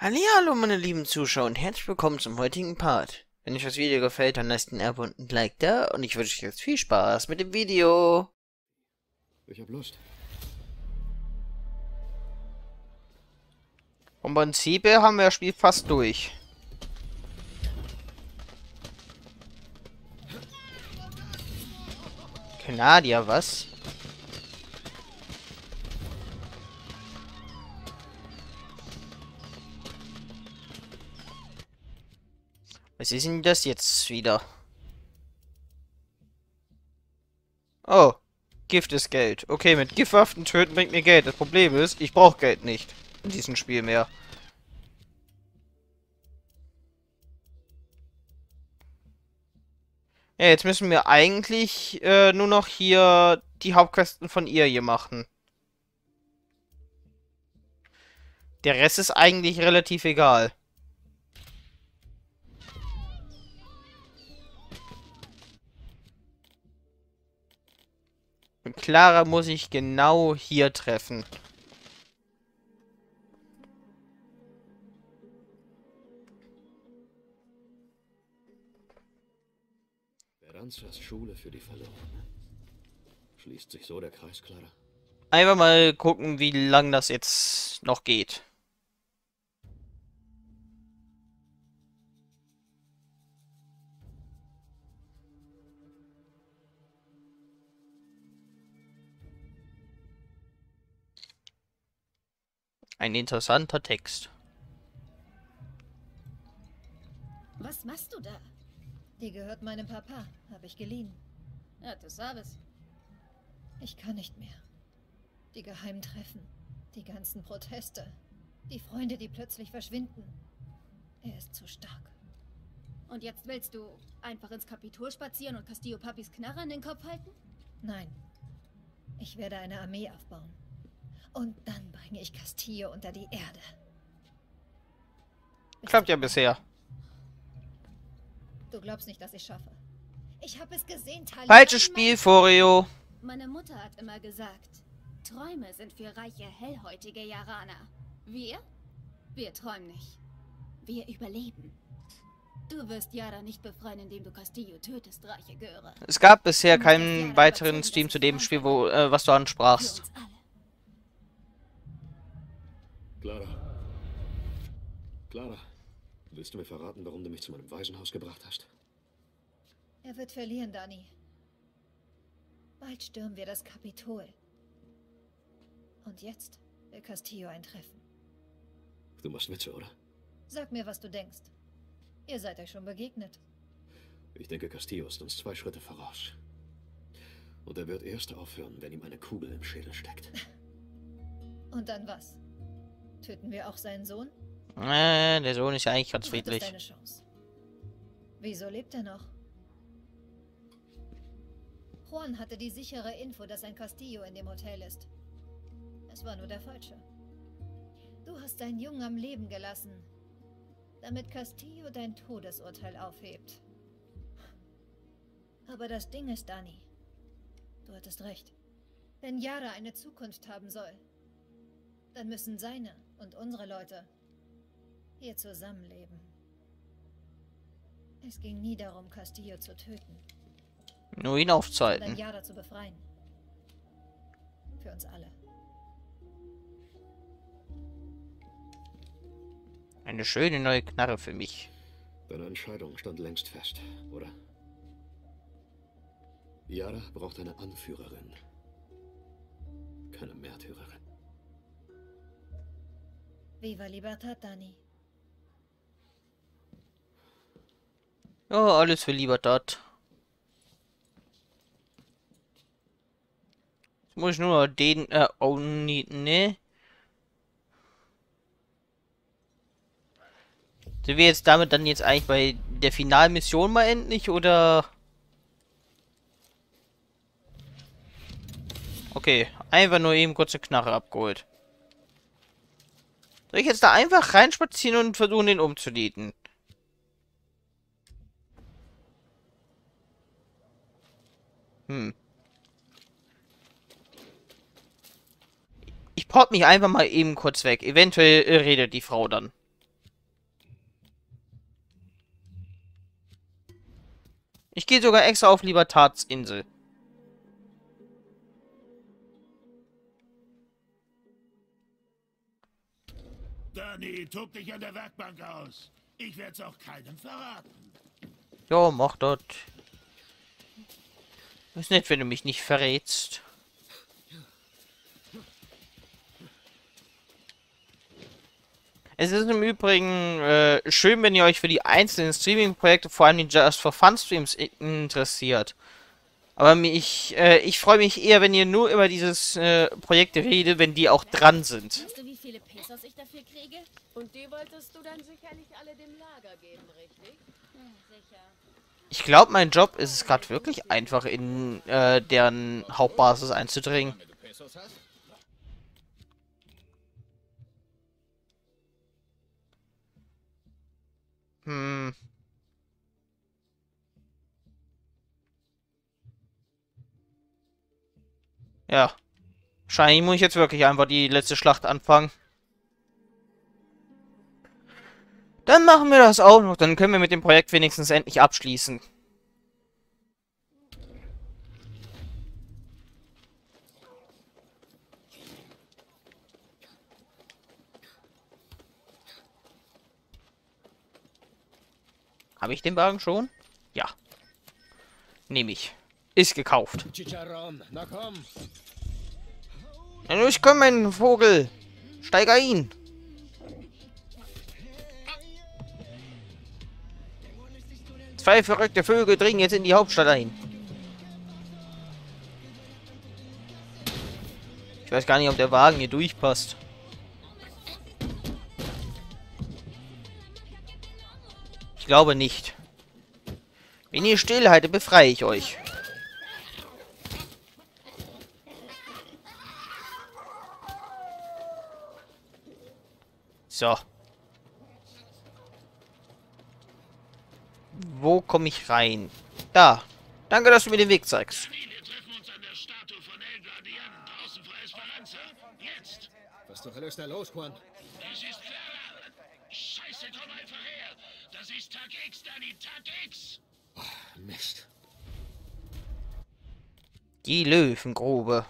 Hallihallo meine lieben Zuschauer und herzlich willkommen zum heutigen Part. Wenn euch das Video gefällt, dann lasst ein Abo und ein Like da und ich wünsche euch jetzt viel Spaß mit dem Video. Ich hab Lust. Im Prinzip haben wir das Spiel fast durch. Kanadier, was? Was ist denn das jetzt wieder? Oh, Gift ist Geld. Okay, mit Giftwaffen töten bringt mir Geld. Das Problem ist, ich brauche Geld nicht in diesem Spiel mehr. Ja, jetzt müssen wir eigentlich nur noch hier die Hauptquesten von ihr hier machen. Der Rest ist eigentlich relativ egal. Clara muss ich genau hier treffen. Beranzas Schule für die Verlorenen. Schließt sich so der Kreis, Clara? Einfach mal gucken, wie lang das jetzt noch geht. Ein interessanter Text. Was machst du da? Die gehört meinem Papa. Habe ich geliehen. Ja, du sabes. Ich kann nicht mehr. Die geheimen Treffen. Die ganzen Proteste. Die Freunde, die plötzlich verschwinden. Er ist zu stark. Und jetzt willst du einfach ins Kapitol spazieren und Castillo Papis Knarre in den Kopf halten? Nein. Ich werde eine Armee aufbauen. Und dann bringe ich Castillo unter die Erde. Klappt ja bisher. Du glaubst nicht, dass ich schaffe. Ich habe es gesehen, Tali. Falsches Spiel, Forio. Meine Mutter hat immer gesagt, Träume sind für reiche, hellhäutige Yarana. Wir träumen nicht. Wir überleben. Du wirst Yara nicht befreien, indem du Castillo tötest, reiche Göre. Es gab bisher keinen weiteren Stream zu dem Spiel, wo, was du ansprachst. Clara. Clara, willst du mir verraten, warum du mich zu meinem Waisenhaus gebracht hast? Er wird verlieren, Dani. Bald stürmen wir das Kapitol. Und jetzt will Castillo ein Treffen. Du machst Witze, oder? Sag mir, was du denkst. Ihr seid euch schon begegnet. Ich denke, Castillo ist uns 2 Schritte voraus. Und er wird erst aufhören, wenn ihm eine Kugel im Schädel steckt. Und dann was? Töten wir auch seinen Sohn? Der Sohn ist ja eigentlich ganz friedlich. Das ist eine Chance. Wieso lebt er noch? Juan hatte die sichere Info, dass ein Castillo in dem Hotel ist. Es war nur der Falsche. Du hast deinen Jungen am Leben gelassen, damit Castillo dein Todesurteil aufhebt. Aber das Ding ist, Dani, du hattest recht. Wenn Yara eine Zukunft haben soll, dann müssen seine und unsere Leute hier zusammenleben. Es ging nie darum, Castillo zu töten. Nur ihn aufzuhalten. Sondern Yara zu befreien. Für uns alle. Eine schöne neue Knarre für mich. Deine Entscheidung stand längst fest, oder? Yara braucht eine Anführerin. Keine Märtyrerin. Viva Libertad, Dani. Oh, alles für Libertad. Jetzt muss ich nur den, ne. Sind wir jetzt damit dann jetzt eigentlich bei der Finalmission mal endlich, oder? Okay, einfach nur eben kurze Knarre abgeholt. Soll ich jetzt da einfach reinspazieren und versuchen, den umzudieten? Ich port mich einfach mal eben kurz weg. Eventuell redet die Frau dann. Ich gehe sogar extra auf Libertads Insel. Dani, tob dich an der Werkbank aus. Ich werde es auch keinem verraten. Jo, mach das. Ist nett, wenn du mich nicht verrätst. Es ist im Übrigen schön, wenn ihr euch für die einzelnen Streaming-Projekte, vor allem die Just-for-Fun-Streams, interessiert. Aber ich freue mich eher, wenn ihr nur über dieses Projekt redet, wenn die auch dran sind. Weißt du, wie viele Pesos ich dafür kriege? Und die wolltest du dann sicherlich alle dem Lager geben, richtig? Hm, sicher. Ich glaube, mein Job ist es gerade wirklich einfach, in deren Hauptbasis einzudringen. Ja. Wahrscheinlich muss ich jetzt wirklich einfach die letzte Schlacht anfangen. Dann machen wir das auch noch. Dann können wir mit dem Projekt wenigstens endlich abschließen. Habe ich den Wagen schon? Ja. Nehme ich. Ist gekauft. Na ich komm, mein Vogel. Steig ein. Zwei verrückte Vögel dringen jetzt in die Hauptstadt ein. Ich weiß gar nicht, ob der Wagen hier durchpasst. Ich glaube nicht. Wenn ihr stillhaltet, befreie ich euch. So. Wo komme ich rein? Da. Danke, dass du mir den Weg zeigst. Wir treffen uns an der Statue von El Gradián draußen vor Esperanza. Jetzt! Was zur Hölle ist da los, Juan? Das ist Clara! Scheiße, komm einfach her! Das ist Tag X, Dani, Tag X! Oh, Mist. Die Löwengrube.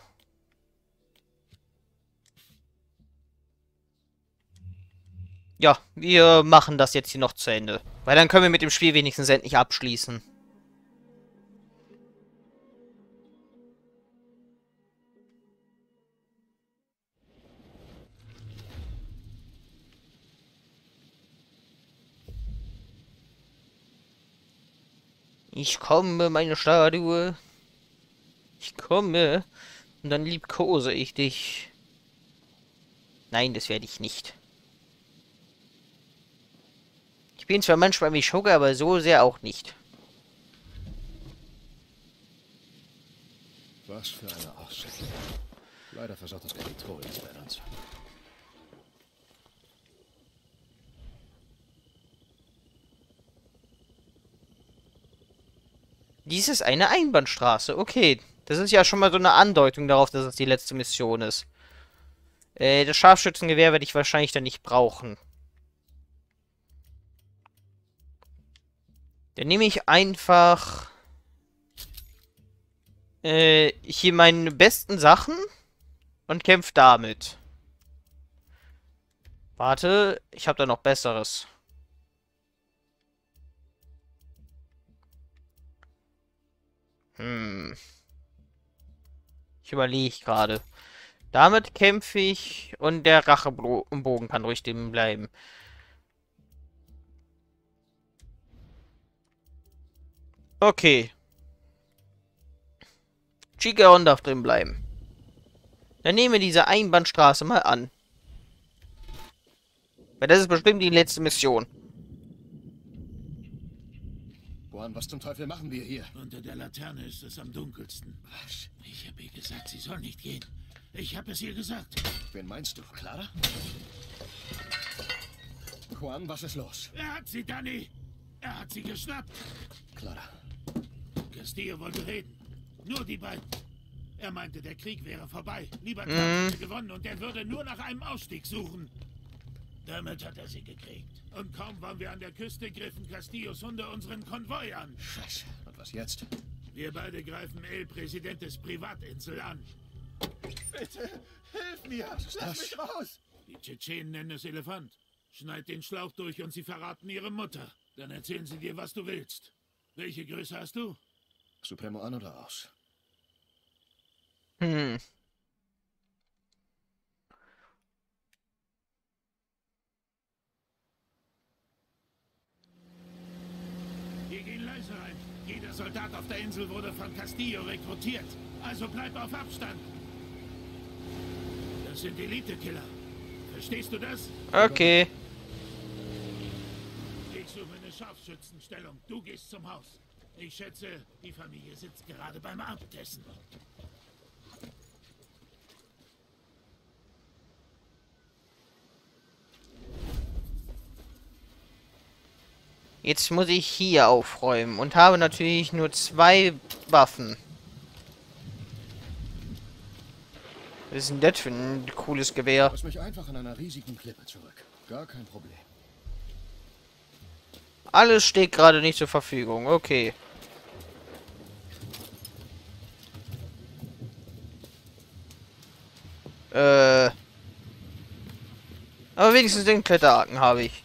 Ja, wir machen das jetzt hier noch zu Ende. Weil dann können wir mit dem Spiel wenigstens endlich abschließen. Ich komme, meine Statue. Ich komme. Und dann liebkose ich dich. Nein, das werde ich nicht. Ich bin zwar manchmal wie Sugar, aber so sehr auch nicht. Was für eine Aussicht. Leider versaut das Kapitol jetzt bei uns. Dies ist eine Einbahnstraße. Okay. Das ist ja schon mal so eine Andeutung darauf, dass es die letzte Mission ist. Das Scharfschützengewehr werde ich wahrscheinlich dann nicht brauchen. Dann nehme ich einfach hier meine besten Sachen und kämpfe damit. Warte, ich habe da noch Besseres. Ich überlege gerade. Damit kämpfe ich und der Rachebogen kann ruhig dem bleiben. Okay. Chicaron darf drin bleiben. Dann nehmen wir diese Einbahnstraße mal an. Weil das ist bestimmt die letzte Mission. Was zum Teufel machen wir hier? Unter der Laterne ist es am dunkelsten. Was? Ich habe ihr gesagt, sie soll nicht gehen. Ich habe es ihr gesagt. Wen meinst du, Clara? Juan, was ist los? Er hat sie, Dani. Er hat sie geschnappt. Clara. Castillo wollte reden. Nur die beiden. Er meinte, der Krieg wäre vorbei. Libertad hätte gewonnen und er würde nur nach einem Ausstieg suchen. Damit hat er sie gekriegt. Und kaum waren wir an der Küste, griffen Castillos Hunde unseren Konvoi an. Scheiße. Und was jetzt? Wir beide greifen El Presidentes Privatinsel an. Bitte, hilf mir! Lass mich raus! Die Tschetschenen nennen es Elefant. Schneid den Schlauch durch und sie verraten ihre Mutter. Dann erzählen sie dir, was du willst. Welche Größe hast du? Supremo an oder aus? Wir gehen leise rein. Jeder Soldat auf der Insel wurde von Castillo rekrutiert. Also bleib auf Abstand. Das sind Elite-Killer. Verstehst du das? Okay. Ich suche eine Scharfschützenstellung. Du gehst zum Haus. Ich schätze, die Familie sitzt gerade beim Abendessen. Jetzt muss ich hier aufräumen und habe natürlich nur 2 Waffen. Was ist denn das für ein cooles Gewehr? Ich lass mich einfach an einer riesigen Klippe zurück. Gar kein Problem. Alles steht gerade nicht zur Verfügung. Okay. Aber wenigstens den Kletterhaken habe ich.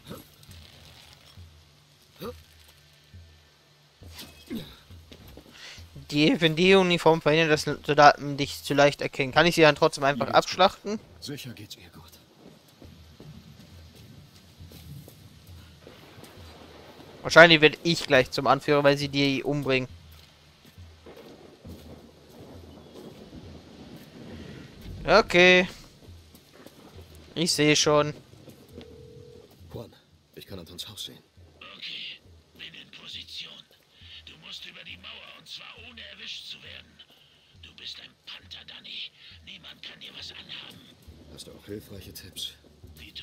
Wenn die Uniform verhindert, dass Soldaten dich zu leicht erkennen, kann ich sie dann trotzdem einfach abschlachten? Sicher geht's ihr gut. Wahrscheinlich werde ich gleich zum Anführer, weil sie die umbringen. Okay. Ich sehe schon. Juan, ich kann Antons Haus sehen. Okay, bin in Position. Du musst über die Mauer. Und zwar ohne erwischt zu werden. Du bist ein Panther, Dani. Niemand kann dir was anhaben. Hast du auch hilfreiche Tipps?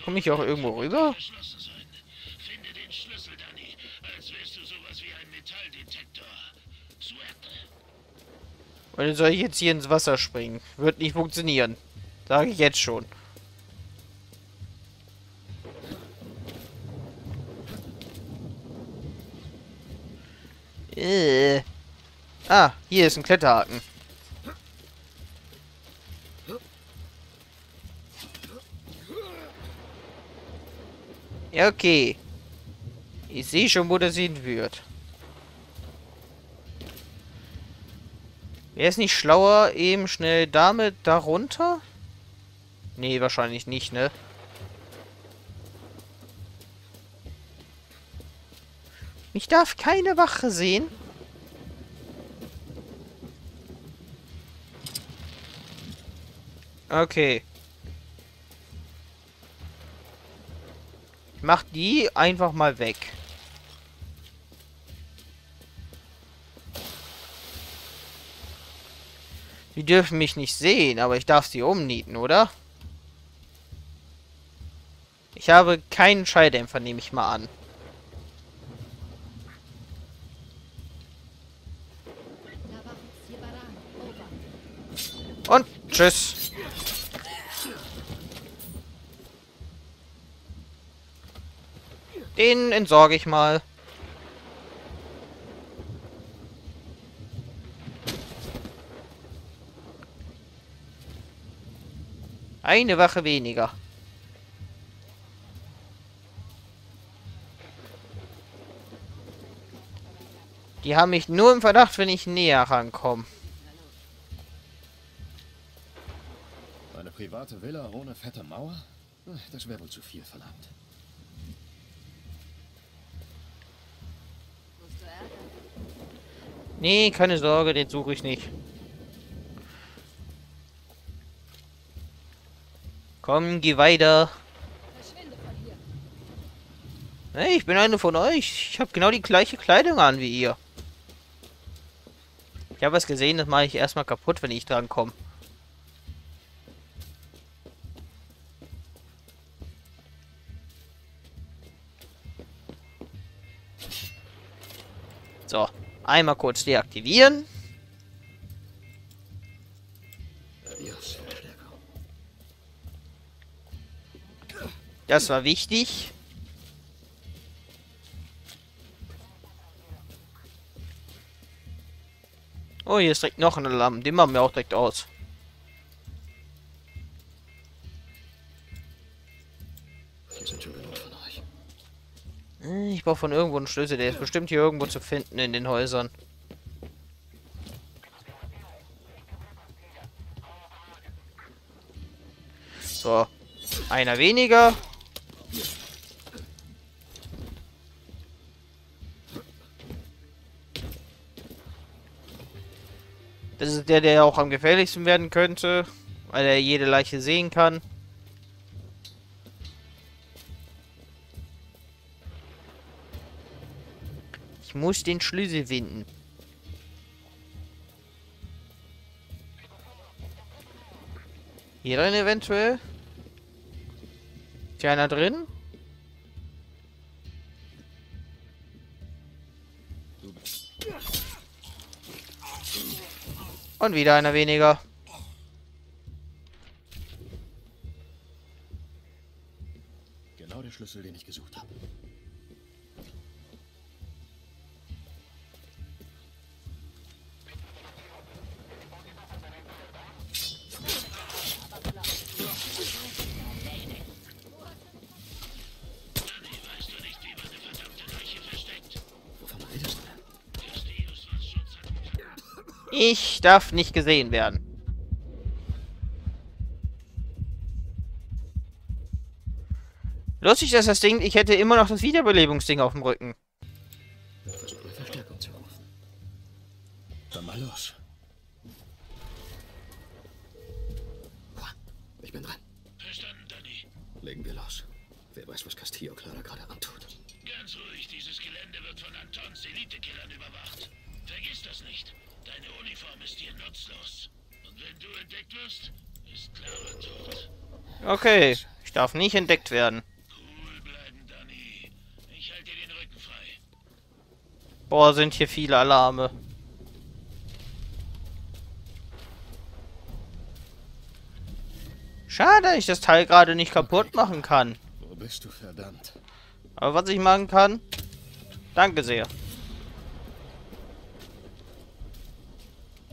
Komme ich auch irgendwo rüber? Finde den Schlüssel, Dani. Als wärst du sowas wie ein Metalldetektor. Oder soll ich jetzt hier ins Wasser springen? Wird nicht funktionieren. Sage ich jetzt schon. Ah, hier ist ein Kletterhaken. Ja, okay. Ich sehe schon, wo das hin wird. Wäre es nicht schlauer, eben schnell damit darunter? Nee, wahrscheinlich nicht, ne? Ich darf keine Wache sehen. Okay. Ich mach die einfach mal weg. Die dürfen mich nicht sehen, aber ich darf sie umnieten, oder? Ich habe keinen Schalldämpfer, nehme ich mal an. Und tschüss. Den entsorge ich mal. Eine Wache weniger. Die haben mich nur im Verdacht, wenn ich näher rankomme. Eine private Villa ohne fette Mauer? Das wäre wohl zu viel verlangt. Nee, keine Sorge, den suche ich nicht. Komm, geh weiter. Hey, ich bin einer von euch. Ich habe genau die gleiche Kleidung an wie ihr. Ich habe was gesehen, das mache ich erstmal kaputt, wenn ich dran komme. So. Einmal kurz deaktivieren. Das war wichtig. Oh, hier ist direkt noch ein Alarm. Den machen wir auch direkt aus. Ich brauche von irgendwo einen Schlüssel. Der ist bestimmt hier irgendwo zu finden in den Häusern. So. Einer weniger. Das ist der, der auch am gefährlichsten werden könnte, weil er jede Leiche sehen kann. Ich muss den Schlüssel finden. Hier drin eventuell? Ist hier einer drin? Und wieder einer weniger. Genau der Schlüssel, den ich gesucht habe. Ich darf nicht gesehen werden. Lustig, dass das Ding... Ich hätte immer noch das Wiederbelebungsding auf dem Rücken. Versuch mal Verstärkung zu rufen. Dann mal los. Ich bin dran. Verstanden, Dani. Legen wir los. Wer weiß, was Castillo Clara gerade antut. Ganz ruhig, dieses Gelände wird von Antons Elitekillern überwacht. Vergiss das nicht. Deine Uniform ist hier nutzlos. Und wenn du entdeckt wirst, ist Clara tot. Okay, ich darf nicht entdeckt werden. Cool bleiben, Dani. Ich halte dir den Rücken frei. Boah, sind hier viele Alarme. Schade, dass ich das Teil gerade nicht kaputt machen kann. Wo bist du, verdammt? Aber was ich machen kann? Danke sehr.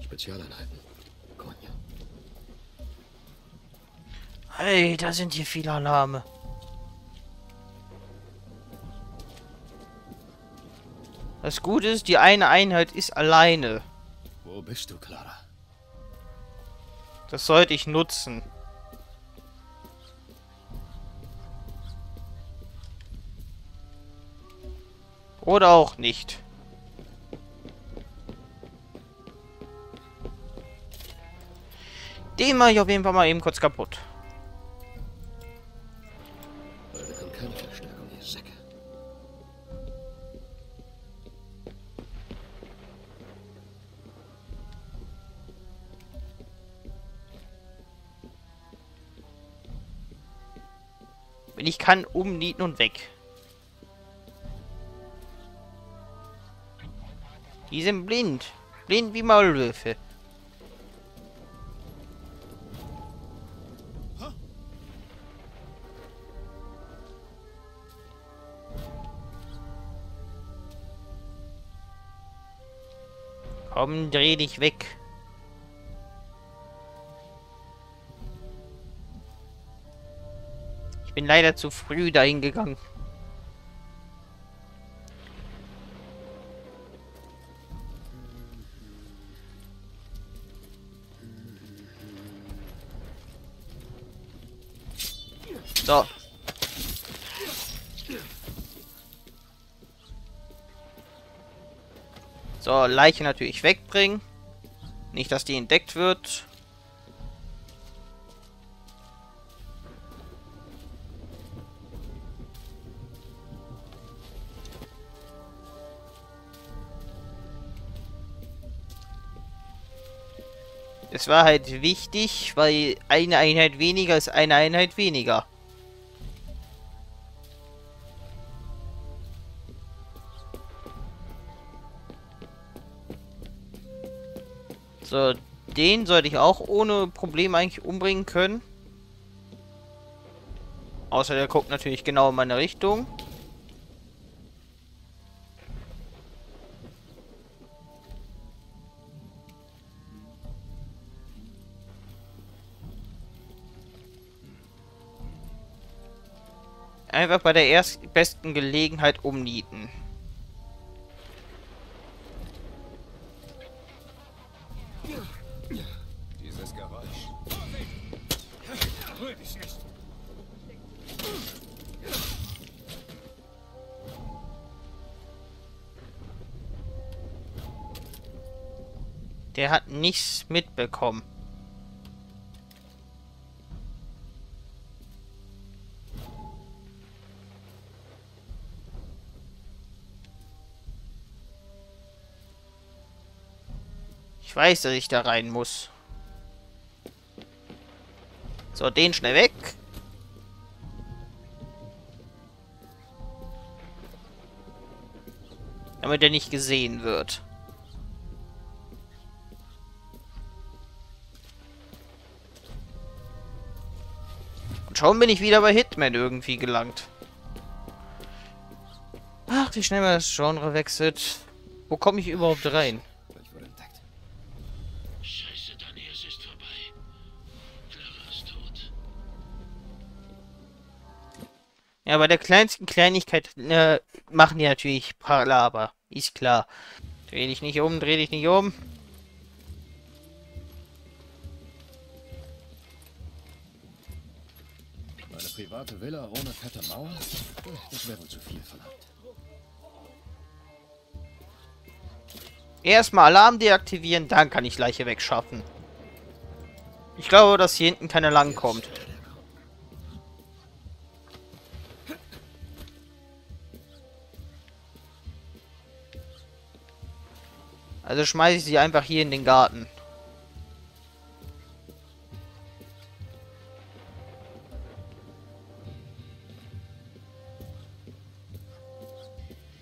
Spezialeinheiten. Hey, da sind hier viele Alarme. Das Gute ist, die eine Einheit ist alleine. Wo bist du, Clara? Das sollte ich nutzen. Oder auch nicht. Den mache ich auf jeden Fall mal eben kurz kaputt. Wenn ich kann, umnieten und weg. Die sind blind. Blind wie Maulwürfe. Komm, dreh dich weg. Ich bin leider zu früh dahin gegangen. So. So, Leiche natürlich wegbringen. Nicht, dass die entdeckt wird. Es war halt wichtig, weil eine Einheit weniger ist eine Einheit weniger. So, den sollte ich auch ohne Problem eigentlich umbringen können. Außer der guckt natürlich genau in meine Richtung. Einfach bei der erstbesten Gelegenheit umnieten. Dieses Geräusch. Rühr dich nicht. Der hat nichts mitbekommen. Ich weiß, dass ich da rein muss. So, den schnell weg. Damit er nicht gesehen wird. Und schon bin ich wieder bei Hitman irgendwie gelangt. Ach, wie schnell man das Genre wechselt. Wo komme ich überhaupt rein? Ja, bei der kleinsten Kleinigkeit machen die natürlich Palaber. Ist klar. Dreh dich nicht um, dreh dich nicht um. Meine private Villa ohne fette Mauer? Das wäre wohl zu viel verlangt. Erstmal Alarm deaktivieren, dann kann ich Leiche wegschaffen. Ich glaube, dass hier hinten keiner langkommt. Also schmeiße ich sie einfach hier in den Garten.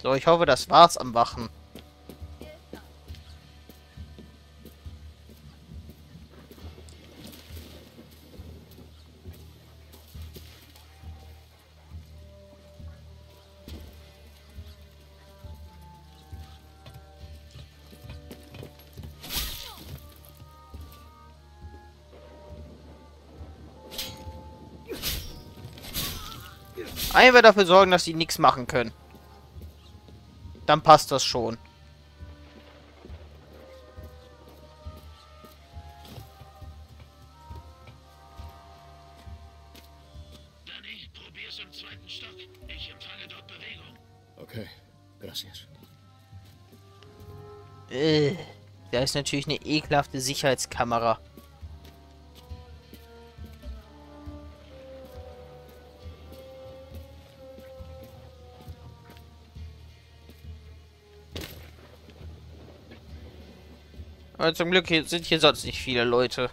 So, ich hoffe, das war's am Wachen. Einfach dafür sorgen, dass sie nichts machen können. Dann passt das schon. Dani, probier's im zweiten Stock. Ich empfange dort Bewegung. Okay, gracias. Da ist natürlich eine ekelhafte Sicherheitskamera. Aber zum Glück sind hier sonst nicht viele Leute.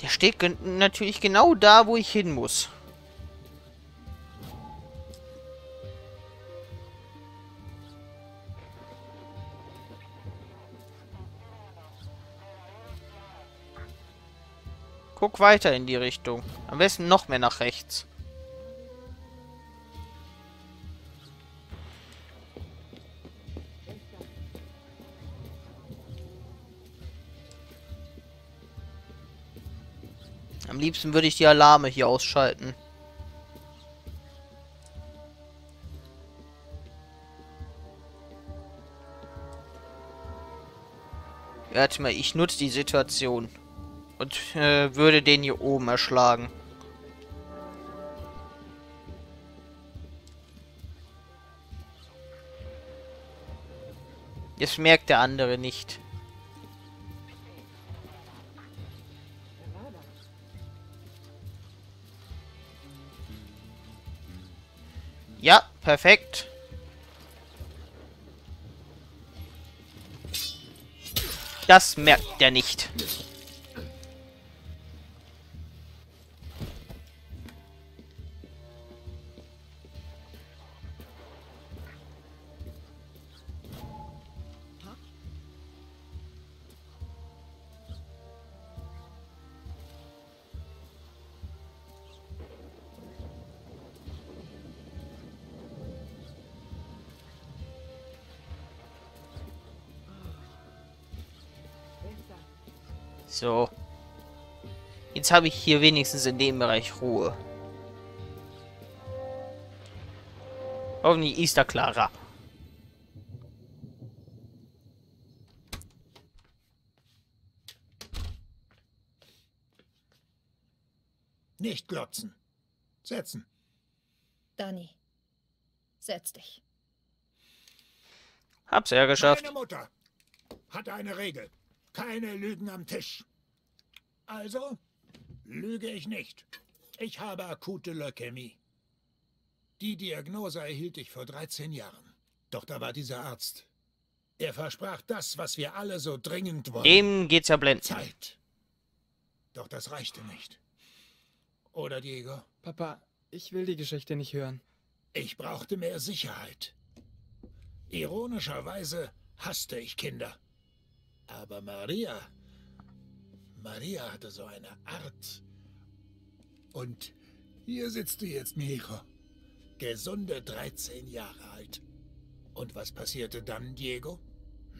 Der steht natürlich genau da, wo ich hin muss. Guck weiter in die Richtung. Am besten noch mehr nach rechts. Am liebsten würde ich die Alarme hier ausschalten. Warte mal, ich nutze die Situation. Und würde den hier oben erschlagen. Das merkt der andere nicht. Ja, perfekt. Das merkt er nicht. So. Jetzt habe ich hier wenigstens in dem Bereich Ruhe. Hoffentlich ist da Clara. Nicht glotzen. Setzen. Dani, setz dich. Hab's ja geschafft. Meine Mutter hatte eine Regel. Keine Lügen am Tisch. Also lüge ich nicht. Ich habe akute Leukämie. Die Diagnose erhielt ich vor 13 Jahren. Doch da war dieser Arzt. Er versprach das, was wir alle so dringend wollen. Dem geht's ja blendend. Zeit. Doch das reichte nicht. Oder, Diego? Papa, ich will die Geschichte nicht hören. Ich brauchte mehr Sicherheit. Ironischerweise hasste ich Kinder. Aber Maria hatte so eine Art. Und hier sitzt du jetzt, Mijo. Gesunde 13 Jahre alt. Und was passierte dann, Diego?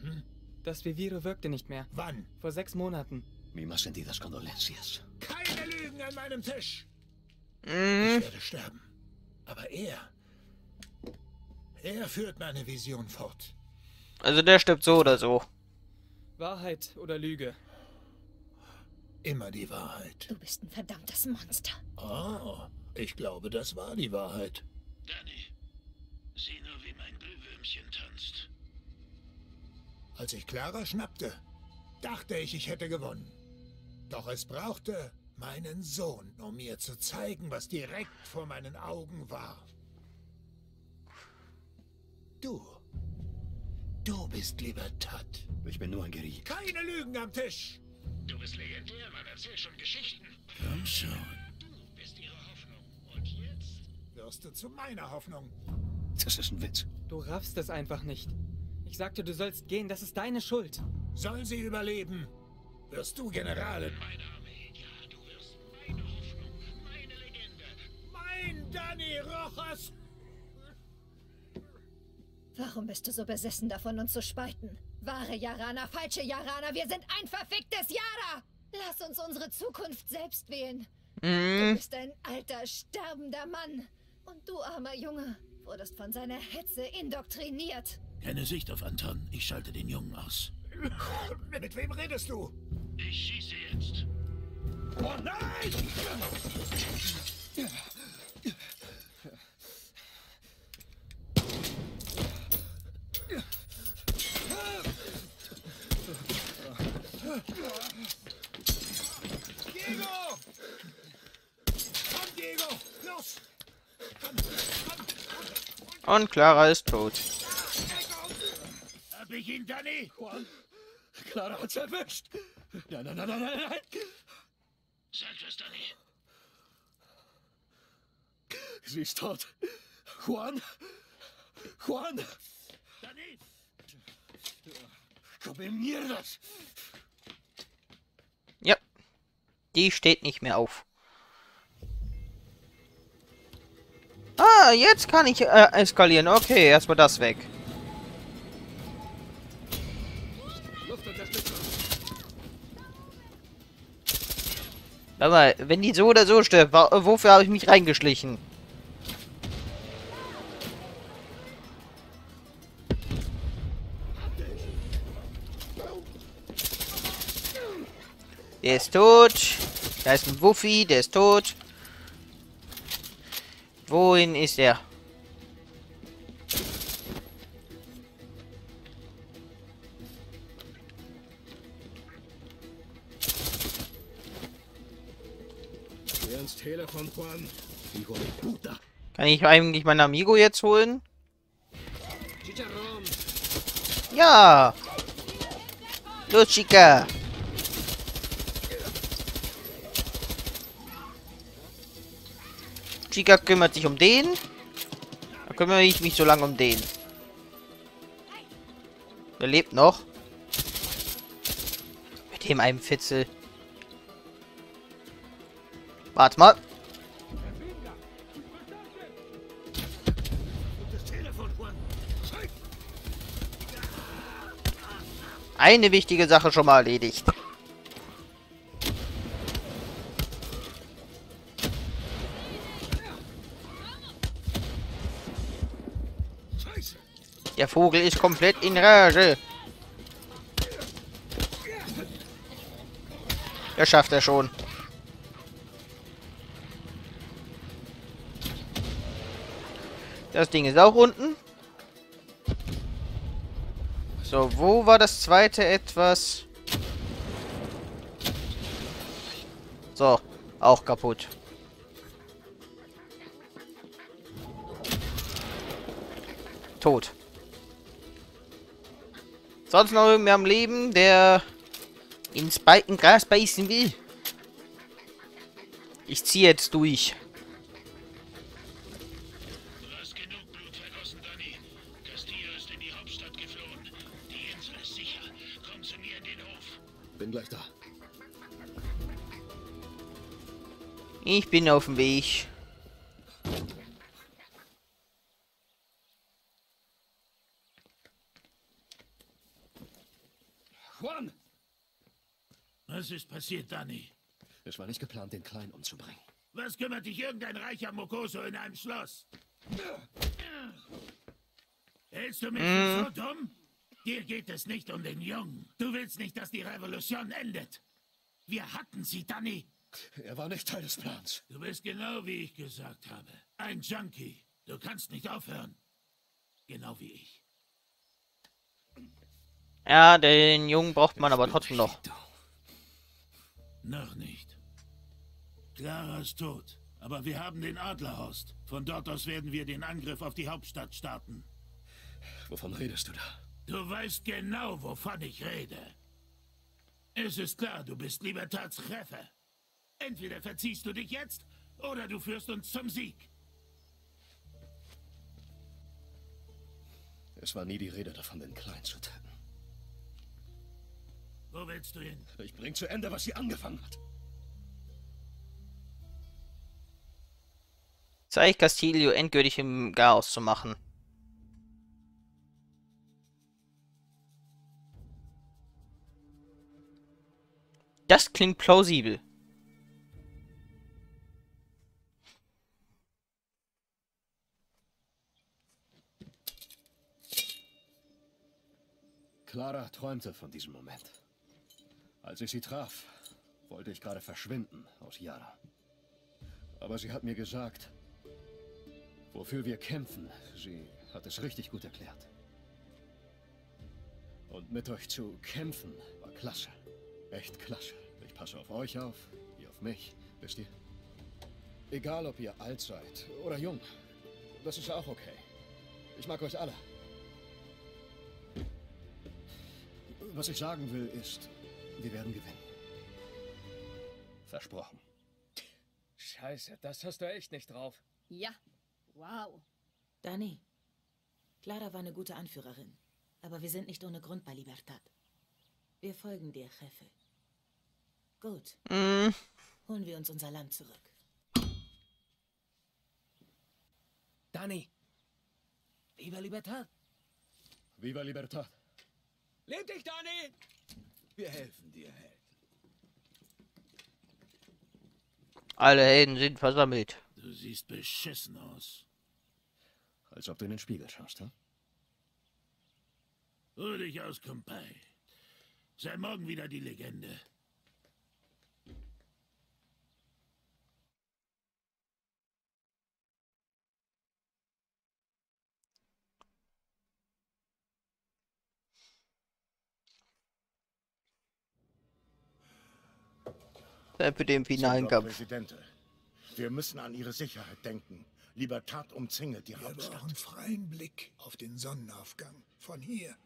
Hm? Das Viviro wirkte nicht mehr. Wann? Vor 6 Monaten. Mis más sentidas condolencias. Keine Lügen an meinem Tisch! Ich werde sterben. Aber er führt meine Vision fort. Also der stirbt so oder so. Wahrheit oder Lüge? Immer die Wahrheit. Du bist ein verdammtes Monster. Oh, ich glaube, das war die Wahrheit. Dani, sieh nur, wie mein Glühwürmchen tanzt. Als ich Clara schnappte, dachte ich, ich hätte gewonnen. Doch es brauchte meinen Sohn, um mir zu zeigen, was direkt vor meinen Augen war. Du bist Libertad. Ich bin nur ein Geri. Keine Lügen am Tisch! Du bist legendär, man erzählt schon Geschichten. Komm schon. Du bist ihre Hoffnung. Und jetzt wirst du zu meiner Hoffnung. Das ist ein Witz. Du raffst es einfach nicht. Ich sagte, du sollst gehen, das ist deine Schuld. Soll sie überleben, wirst du Generalin. Meine Armee, ja, du wirst meine Hoffnung, meine Legende, mein Dani Rojas. Warum bist du so besessen davon, uns zu spalten? Wahre Yarana, falsche Yarana, wir sind ein verficktes Yara! Lass uns unsere Zukunft selbst wählen. Du bist ein alter, sterbender Mann. Und du, armer Junge, wurdest von seiner Hetze indoktriniert. Keine Sicht auf Anton, ich schalte den Jungen aus. Mit wem redest du? Ich schieße jetzt. Oh nein! Diego! Komm, Diego! Los! Komm. Und Clara ist tot. Hab ich ihn, Dani? Juan? Clara hat's erwischt! Nein! Sag das, Dani. Sie ist tot. Juan! Dani! Komm mir das! Ja, die steht nicht mehr auf. Ah, jetzt kann ich eskalieren. Okay, erstmal das weg. Aber wenn die so oder so stirbt, wofür habe ich mich reingeschlichen? Der ist tot. Da ist ein Wuffi, der ist tot. Wohin ist er? Kann ich eigentlich meinen Amigo jetzt holen? Ja! Los, Chica! Chica kümmert sich um den. Da kümmere ich mich so lange um den. Der lebt noch. Mit dem einen Fitzel. Warte mal. Eine wichtige Sache schon mal erledigt. Der Vogel ist komplett in Rage. Das schafft er schon. Das Ding ist auch unten. So, wo war das zweite etwas? So, auch kaputt. Tot. Sonst noch irgendwer am Leben, der ins Balkengras beißen will? Ich ziehe jetzt durch. Du hast genug Blut vergossen, Dani. Castillo ist in die Hauptstadt geflohen. Die Insel ist sicher. Komm zu mir in den Hof. Bin gleich da. Ich bin auf dem Weg. Juan! Was ist passiert, Dani? Es war nicht geplant, den Kleinen umzubringen. Was kümmert dich irgendein reicher Mokoso in einem Schloss? Hältst du mich für so dumm? Dir geht es nicht um den Jungen. Du willst nicht, dass die Revolution endet. Wir hatten sie, Dani. Er war nicht Teil des Plans. Du bist genau wie ich gesagt habe. Ein Junkie. Du kannst nicht aufhören. Genau wie ich. Ja, den Jungen braucht man aber trotzdem noch. Noch nicht. Clara ist tot. Aber wir haben den Adlerhorst. Von dort aus werden wir den Angriff auf die Hauptstadt starten. Wovon redest du da? Du weißt genau, wovon ich rede. Es ist klar, du bist Libertads Cheffe. Entweder verziehst du dich jetzt, oder du führst uns zum Sieg. Es war nie die Rede davon, den Kleinen zu töten. Wo willst du hin? Ich bring zu Ende, was sie angefangen hat. Zeig Castillo endgültig im Chaos zu machen. Das klingt plausibel. Clara träumte von diesem Moment. Als ich sie traf, wollte ich gerade verschwinden aus Yara. Aber sie hat mir gesagt, wofür wir kämpfen, sie hat es richtig gut erklärt. Und mit euch zu kämpfen war klasse. Echt klasse. Ich passe auf euch auf, ihr auf mich, wisst ihr? Egal, ob ihr alt seid oder jung, das ist auch okay. Ich mag euch alle. Was ich sagen will ist, wir werden gewinnen. Versprochen. Scheiße, das hast du echt nicht drauf. Ja. Wow. Dani, Clara war eine gute Anführerin. Aber wir sind nicht ohne Grund bei Libertad. Wir folgen dir, Chefe. Gut. Holen wir uns unser Land zurück. Dani. Viva Libertad. Viva Libertad. Leb dich, Dani! Wir helfen dir, Helden. Alle Helden sind versammelt. Du siehst beschissen aus. Als ob du in den Spiegel schaust, hm? Ruh dich aus, Kumpel. Sei morgen wieder die Legende. Für den finalen Kampf. Wir müssen an ihre Sicherheit denken. Libertad umzingelt die Hauptstadt. Wir brauchen freien Blick auf den Sonnenaufgang. Von hier.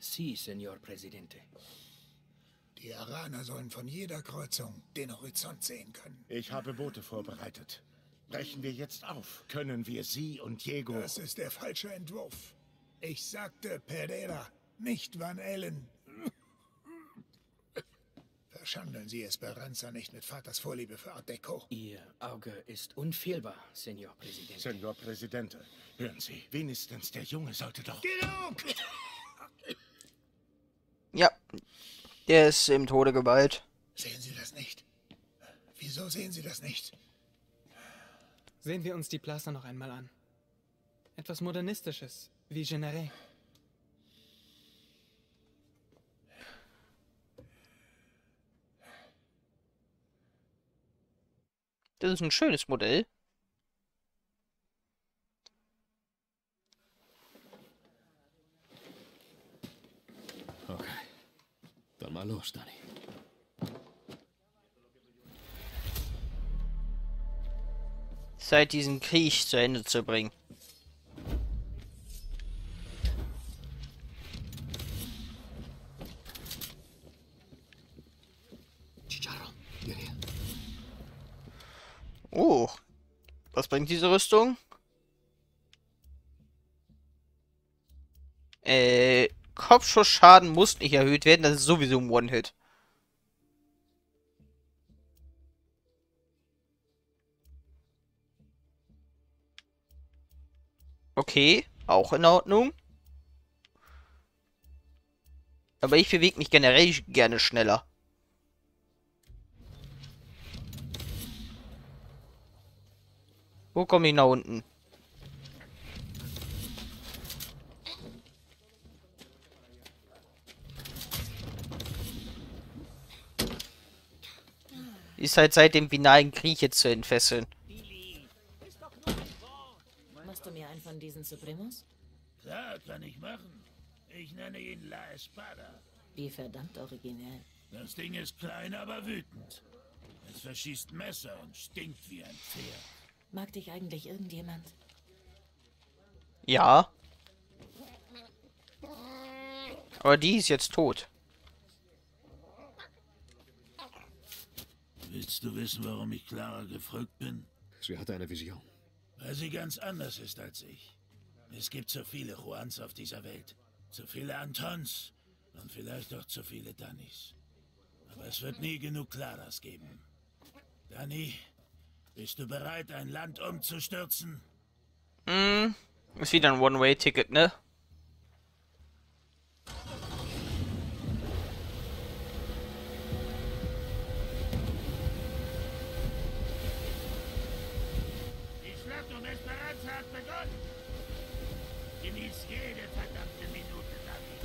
Sie, Senor Presidente. Die Yaraner sollen von jeder Kreuzung den Horizont sehen können. Ich habe Boote vorbereitet. Brechen wir jetzt auf. Können wir Sie und Diego... Das ist der falsche Entwurf. Ich sagte Pereira, nicht Van Ellen. Verschandeln Sie Esperanza nicht mit Vaters Vorliebe für Art Deco. Ihr Auge ist unfehlbar, Senor Präsident. Senor Präsident, hören Sie, wenigstens der Junge sollte doch... Genug! Ja, der ist im Tode geweiht. Sehen Sie das nicht? Wieso sehen Sie das nicht? Sehen wir uns die Plaza noch einmal an. Etwas Modernistisches, wie Genere. Das ist ein schönes Modell. Okay. Dann mal los, Dani. Zeit, diesen Krieg zu Ende zu bringen. Oh, was bringt diese Rüstung? Kopfschussschaden muss nicht erhöht werden, das ist sowieso ein One-Hit. Okay, auch in Ordnung. Aber ich bewege mich generell gerne schneller. Wo komme ich nach unten? Ist halt seit dem finalen Krieg jetzt zu entfesseln. Machst du mir einen von diesen Supremos? Klar, kann ich machen. Ich nenne ihn La Espada. Wie verdammt originell. Das Ding ist klein, aber wütend. Es verschießt Messer und stinkt wie ein Pferd. Mag dich eigentlich irgendjemand? Ja. Aber die ist jetzt tot. Willst du wissen, warum ich Clara gefragt bin? Sie hatte eine Vision. Weil sie ganz anders ist als ich. Es gibt zu viele Juans auf dieser Welt. Zu viele Antons. Und vielleicht auch zu viele Danis. Aber es wird nie genug Claras geben. Dani... Bist du bereit, ein Land umzustürzen? Hm, ist wieder ein One-Way-Ticket, ne? Die Schlacht um Esperanza hat begonnen. Genieß jede verdammte Minute, Dani.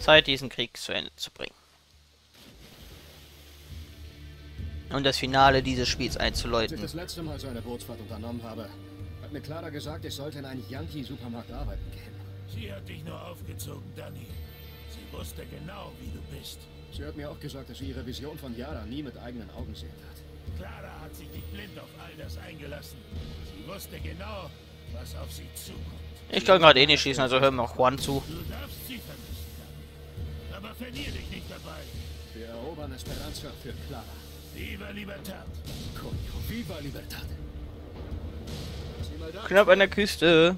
Zeit, diesen Krieg zu Ende zu bringen. Und das Finale dieses Spiels einzuläuten. Als ich das letzte Mal so eine Bootsfahrt unternommen habe, hat mir Clara gesagt, ich sollte in einen Yankee-Supermarkt arbeiten gehen. Sie hat dich nur aufgezogen, Dani. Sie wusste genau, wie du bist. Sie hat mir auch gesagt, dass sie ihre Vision von Yara nie mit eigenen Augen sehen hat. Clara hat sich nicht blind auf all das eingelassen. Sie wusste genau, was auf sie zukommt. Ich kann gerade eh nicht schießen, also hör mir auch Juan zu. Du darfst sie vermissen, Dani. Aber verlier dich nicht dabei. Wir erobern Esperanza für Clara. Viva Libertad! Viva Libertad! Knapp an der Küste!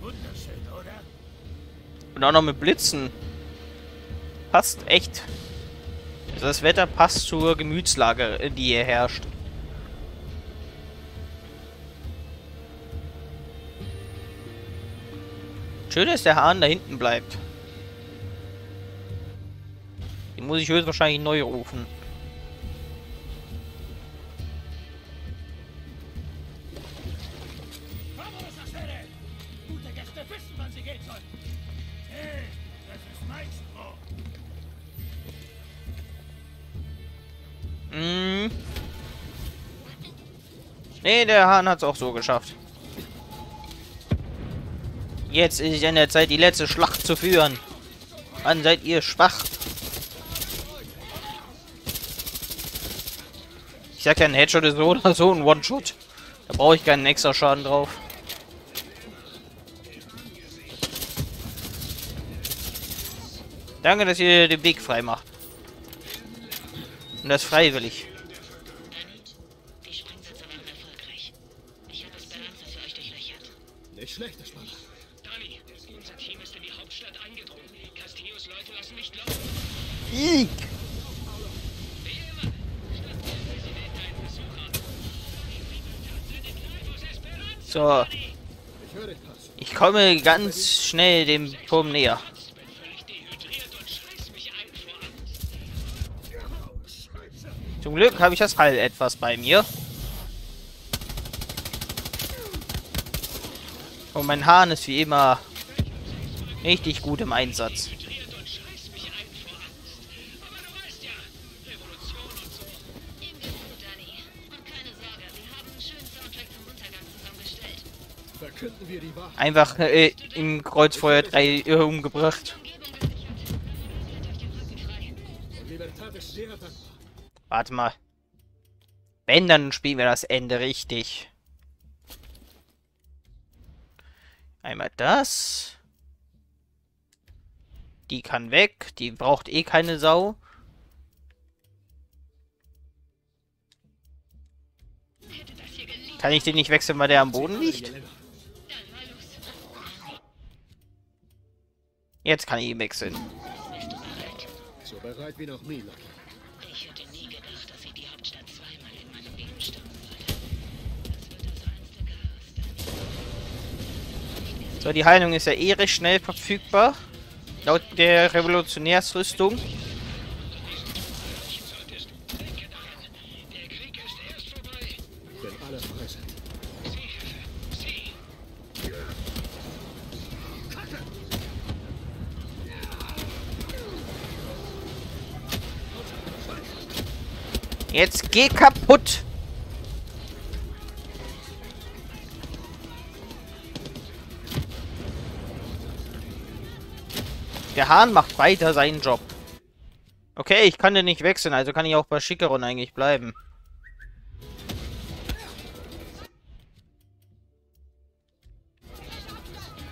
Wunderschön, oder? Und auch noch mit Blitzen! Passt echt! Also das Wetter passt zur Gemütslage, die hier herrscht. Schön, dass der Hahn da hinten bleibt. Muss ich höchstwahrscheinlich neu rufen. Gute Gäste wissen, wann sie gehen sollen. Hey, das ist mein Spruch. Nee, der Hahn hat es auch so geschafft. Jetzt ist es an der Zeit, die letzte Schlacht zu führen. Wann seid ihr schwach? Ich sag ja, ein Headshot ist so oder so ein One-Shot. Da brauche ich keinen extra Schaden drauf. Danke, dass ihr den Weg frei macht. Und das freiwillig. Die Sprengsätze waren erfolgreich. Ich habe Esperanza für euch durchlöchert. Nicht schlecht, das Mann. Dani, unser Team ist in die Hauptstadt eingedrungen. Castillos Leute lassen nicht laufen. Eek. So. Ich komme ganz schnell dem Turm näher. Zum Glück habe ich das Heil etwas bei mir. Und mein Hahn ist wie immer richtig gut im Einsatz. einfach im Kreuzfeuer 3 umgebracht. Warte mal. Wenn, dann spielen wir das Ende richtig. Einmal das. Die kann weg. Die braucht eh keine Sau. Kann ich den nicht wechseln, weil der am Boden liegt? Jetzt kann ich ihn wechseln. So bereit wie noch nie, Lucky. Ich hätte nie gedacht, dass ich die Hauptstadt zweimal in meinem Leben stürmen würde. Das wird das einzige Chaos. So, die Heilung ist ja eh recht schnell verfügbar. Laut der Revolutionärsrüstung. Jetzt geh kaputt! Der Hahn macht weiter seinen Job. Okay, ich kann den nicht wechseln, also kann ich auch bei Schikaron eigentlich bleiben.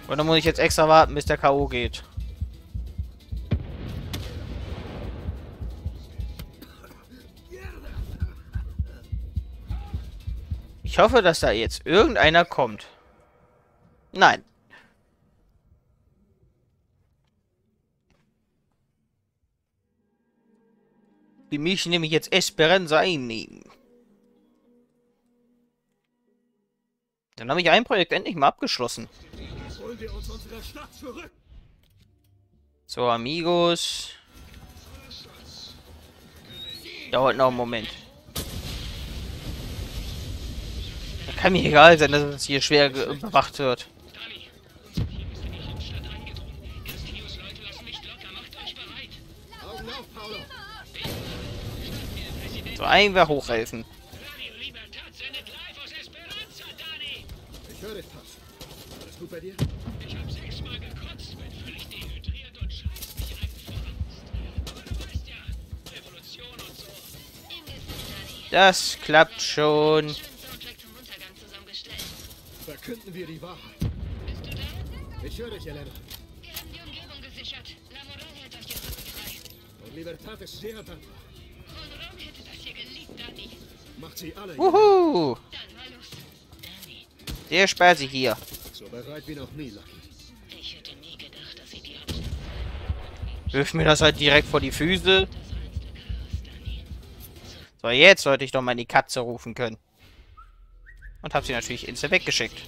Und dann muss ich jetzt extra warten, bis der K.O. geht. Ich hoffe, dass da jetzt irgendeiner kommt. Nein. Die mich nämlich jetzt Esperanza einnehmen. Dann habe ich ein Projekt endlich mal abgeschlossen. Holen wir uns unsere Stadt zurück. So, Amigos. Dauert noch einen Moment. Kann mir egal sein, dass es hier schwer überwacht wird. Dani, hier bist du nicht in die Stadt eingedrungen. Castillos Leute lassen mich locker, macht euch bereit. So, einfach hochhelfen. Radio Libertad sendet live aus Esperanza, Dani. Ich höre dich, Pass. Alles gut bei dir? Ich hab 6-mal gekotzt, bin völlig dehydriert und scheiß mich einfach vor Angst. Aber du weißt ja, Revolution und so. Das klappt schon. Verkünden wir die Wahrheit. Bist du da? Ich höre dich, Elena. Wir haben die Umgebung gesichert. La Moral hält euch jetzt abgereicht. Und Libertad ist sehr dankbar. Monrom hätte das hier geliebt, Dani. Macht sie alle. Wuhu! Dann mal los. Dani. Sehr spaßig hier. So bereit wie noch nie, Lucky. Ich hätte nie gedacht, dass ich die Hauptstadt. Wirf mir das halt direkt vor die Füße. So, jetzt sollte ich doch mal die Katze rufen können. Und habe sie natürlich insta weggeschickt.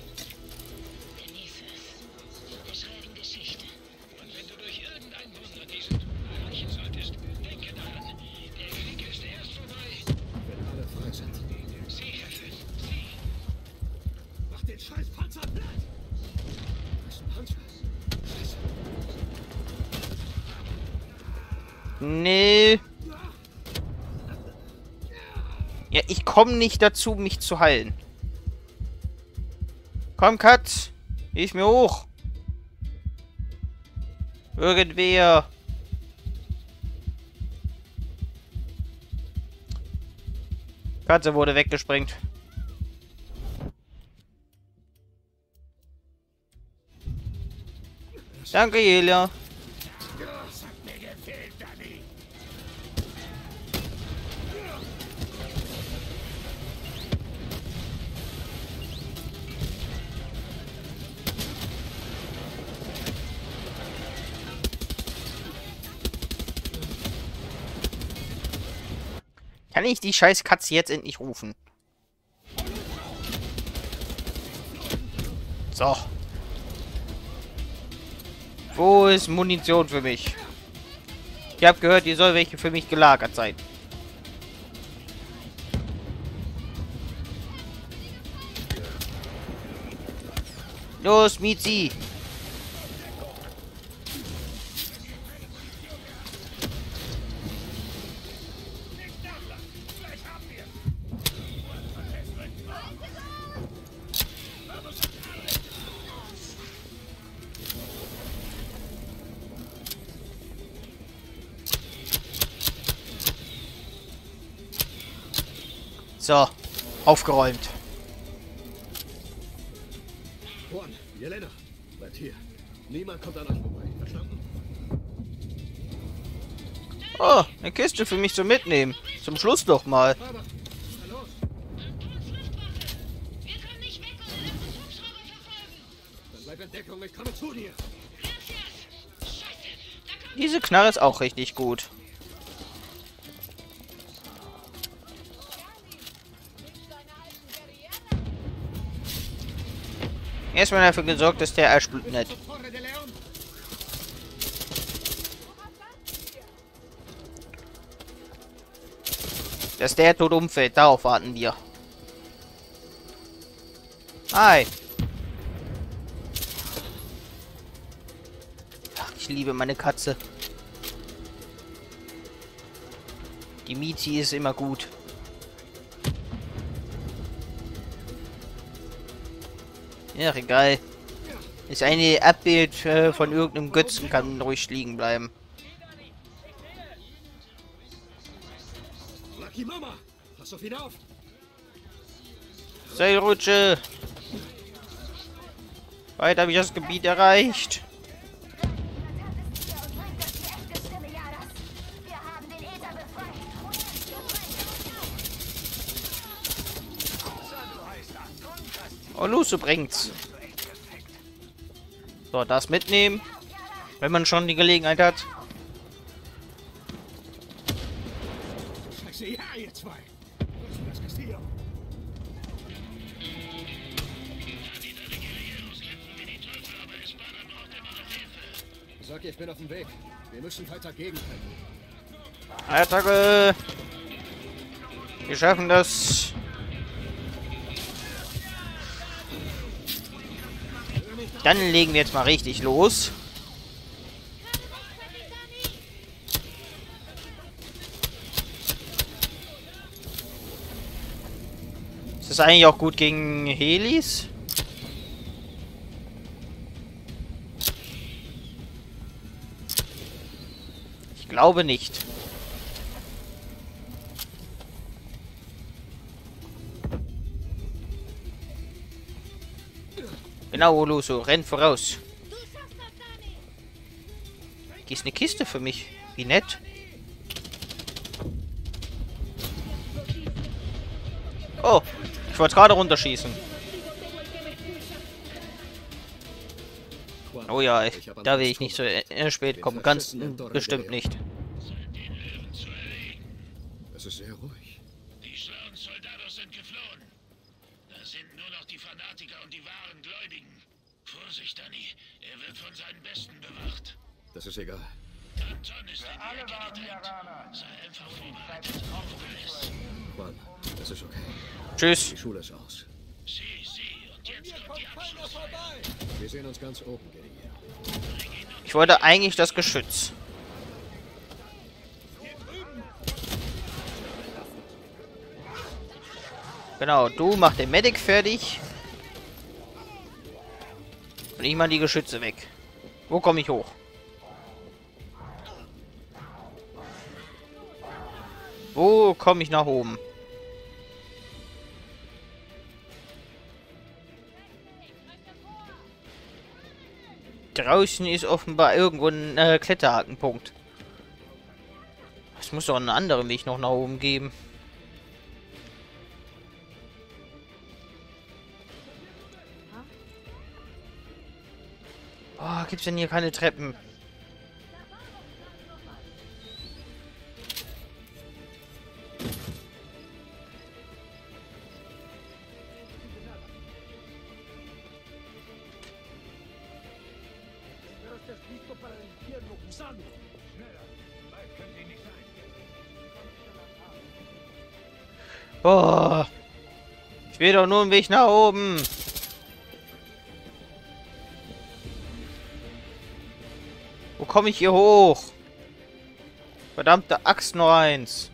Nee. Ja, ich komme nicht dazu, mich zu heilen. Komm, Katz! Hilf mir hoch! Irgendwer! Katze wurde weggesprengt. Danke, Jela. Kann ich die scheiß Katze jetzt endlich rufen? So. Wo ist Munition für mich? Ich habe gehört, hier soll welche für mich gelagert sein. Los, Mizi! So, aufgeräumt. Juan, Jelena, bleibt hier. Niemand kommt an euch vorbei, verstanden? Oh, eine Kiste für mich zum Mitnehmen. Zum Schluss noch mal. Diese Knarre ist auch richtig gut. Erstmal dafür gesorgt, dass der erspült nicht. Dass der tot umfällt, darauf warten wir. Hi. Ach, ich liebe meine Katze. Die Miezi ist immer gut. Ja, egal. Ist eine Abbild von irgendeinem Götzen, kann ruhig liegen bleiben. Lucky Mama, pass auf ihn auf! Sei Rutsche! Weiter habe ich das Gebiet erreicht. Oh, Luce bringt's. So, das mitnehmen. Wenn man schon die Gelegenheit hat. Sag ihr, ich bin auf dem Weg. Wir müssen weiter gegenhalten. Attacke! Wir schaffen das. Dann legen wir jetzt mal richtig los. Ist das eigentlich auch gut gegen Helis? Ich glaube nicht. Genau, Luso, renn voraus. Hier ist eine Kiste für mich. Wie nett. Oh, ich wollte gerade runterschießen. Oh ja, da will ich nicht so spät kommen. Ganz bestimmt nicht. Das ist sehr ruhig. Das ist egal. Anton ist ein Lehrkandidat. Sei einfach vorbereitet auf alles. Mann, das ist okay. Tschüss. Die Schule ist aus. Und jetzt kommt die Abschlussfeier. Wir sehen uns ganz oben, Diego. Ich wollte eigentlich das Geschütz. Genau, du mach den Medic fertig. Und ich mach die Geschütze weg. Wo komme ich hoch? Wo komme ich nach oben? Draußen ist offenbar irgendwo ein Kletterhakenpunkt. Es muss doch einen anderen Weg noch nach oben geben. Oh, gibt's denn hier keine Treppen? Boah. Ich will doch nur einen Weg nach oben. Wo komme ich hier hoch? Verdammte Axt, nur eins.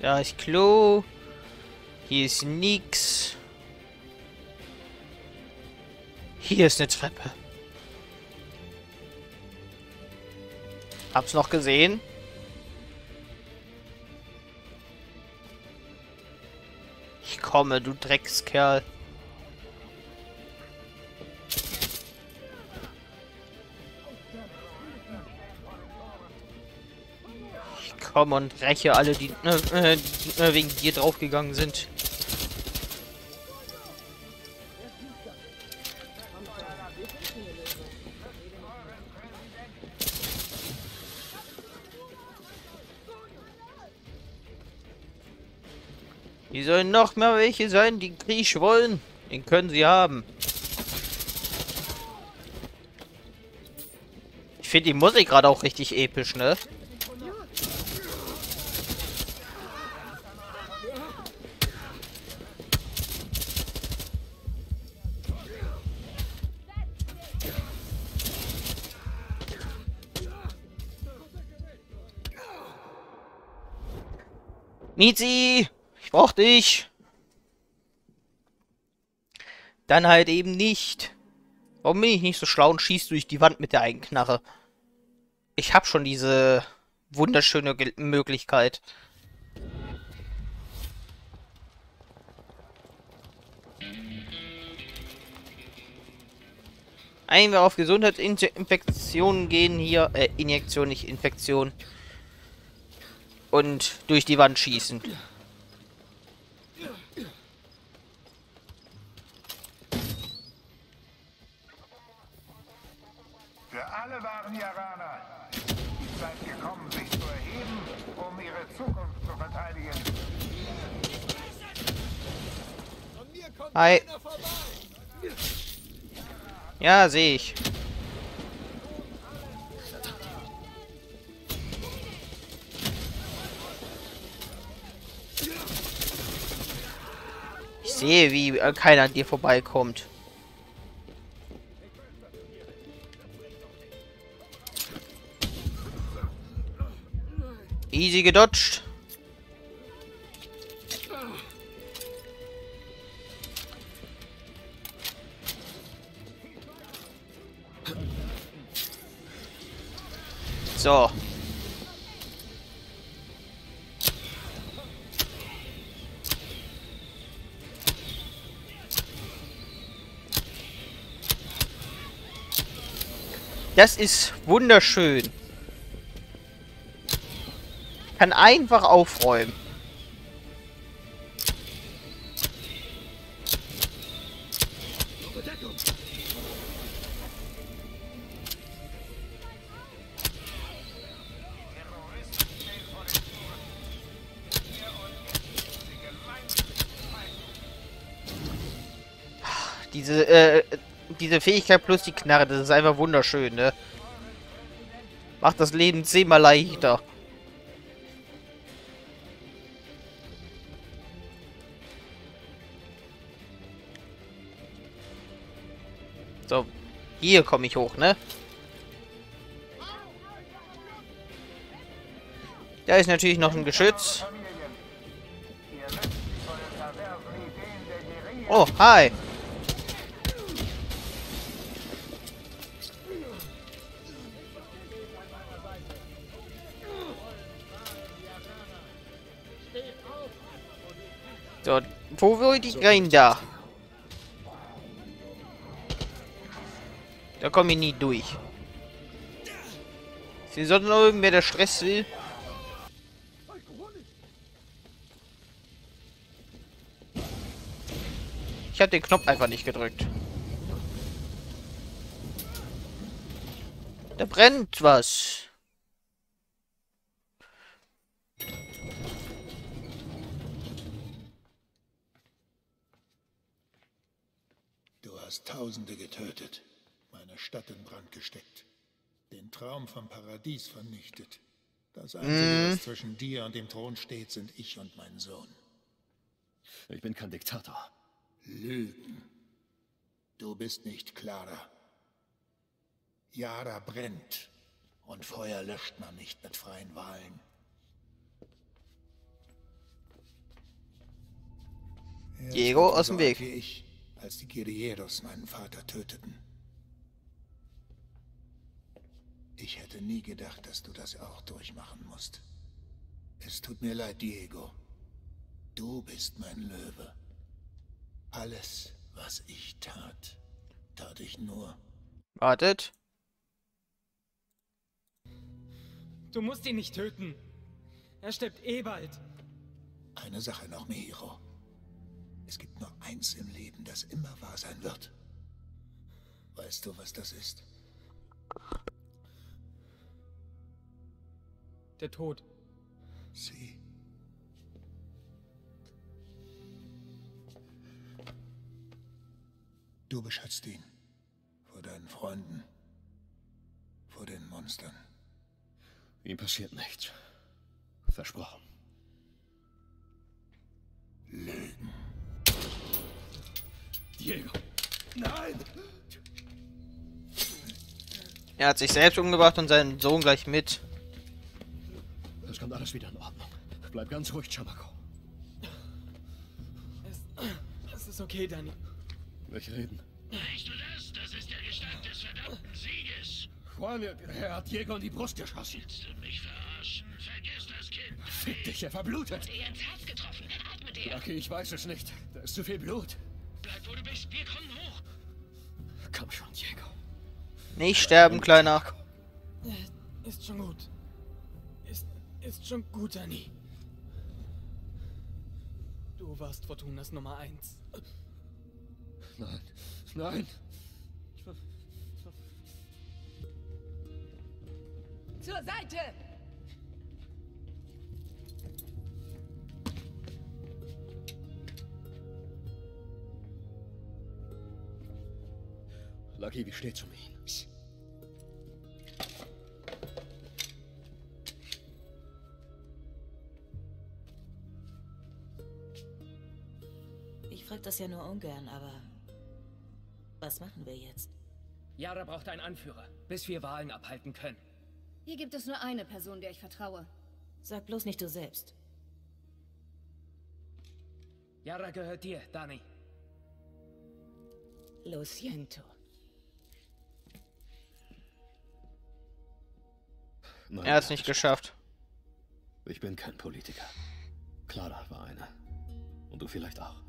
Da ist Klo. Hier ist nix. Hier ist eine Treppe. Hab's noch gesehen. Ich komme, du Dreckskerl. Ich komme und räche alle, die wegen dir draufgegangen sind. Die sollen noch mehr welche sein, die Krieg wollen. Den können sie haben. Ich finde die Musik gerade auch richtig episch, ne? Mizi! Brauch dich. Dann halt eben nicht. Warum bin ich nicht so schlau und schieß durch die Wand mit der eigenen Knarre? Ich hab schon diese wunderschöne Möglichkeit. Einmal auf Gesundheitsinfektionen gehen hier. Injektion, nicht Infektion. Und durch die Wand schießen. Alle waren Yarana. Die Zeit gekommen, sich zu erheben, um ihre Zukunft zu verteidigen. An mir kommt einer vorbei. Ja, sehe ich. Ich sehe, wie keiner an dir vorbeikommt. Easy gedodged. So. Das ist wunderschön. Kann einfach aufräumen. Diese Fähigkeit plus die Knarre, das ist einfach wunderschön, ne? Macht das Leben 10-mal leichter. So, hier komme ich hoch, ne? Da ist natürlich noch ein Geschütz. Oh, hi! So, wo wollte ich rein da? Da komme ich nie durch. Sie sollten noch irgendwer, der Stress will. Ich habe den Knopf einfach nicht gedrückt. Da brennt was. Du hast Tausende getötet. Meine Stadt in Brand gesteckt, den Traum vom Paradies vernichtet. Das Einzige, was zwischen dir und dem Thron steht, sind ich und mein Sohn. Ich bin kein Diktator. Lügen. Du bist nicht Clara. Yara brennt und Feuer löscht man nicht mit freien Wahlen. Diego aus dem Weg. Ich, als die Guerilleros meinen Vater töteten. Ich hätte nie gedacht, dass du das auch durchmachen musst. Es tut mir leid, Diego. Du bist mein Löwe. Alles, was ich tat, tat ich nur... Wartet. Du musst ihn nicht töten. Er stirbt eh bald. Eine Sache noch, Mihiro. Es gibt nur eins im Leben, das immer wahr sein wird. Weißt du, was das ist? Der Tod. Sie. Du beschützt ihn. Vor deinen Freunden. Vor den Monstern. Ihm passiert nichts. Versprochen. Lügen. Diego. Nein! Er hat sich selbst umgebracht und seinen Sohn gleich mit. Es kommt alles wieder in Ordnung. Bleib ganz ruhig, Chamako. Es ist okay, Dani. Gleich reden. Weißt du das? Das ist der Gestank des verdammten Sieges. Juan, er hat Diego in die Brust geschossen. Willst du mich verarschen? Vergiss das Kind. Fick dich, er verblutet. Er hat ins Herz getroffen. Atme dir. Okay, ich weiß es nicht. Da ist zu viel Blut. Bleib, wo du bist. Wir kommen hoch. Komm schon, Diego. Nicht sterben, Kleiner. Ist schon gut. Ist schon gut, Dani. Du warst Fortunas Nummer 1. Nein. Nein. Zur Seite! Lucky, wie steht's um ihn? Ich frag das ja nur ungern, aber... Was machen wir jetzt? Yara braucht einen Anführer, bis wir Wahlen abhalten können. Hier gibt es nur eine Person, der ich vertraue. Sag bloß nicht du selbst. Yara gehört dir, Dani. Lo siento. Nein, er hat es nicht geschafft. Ich bin kein Politiker. Clara war einer. Und du vielleicht auch.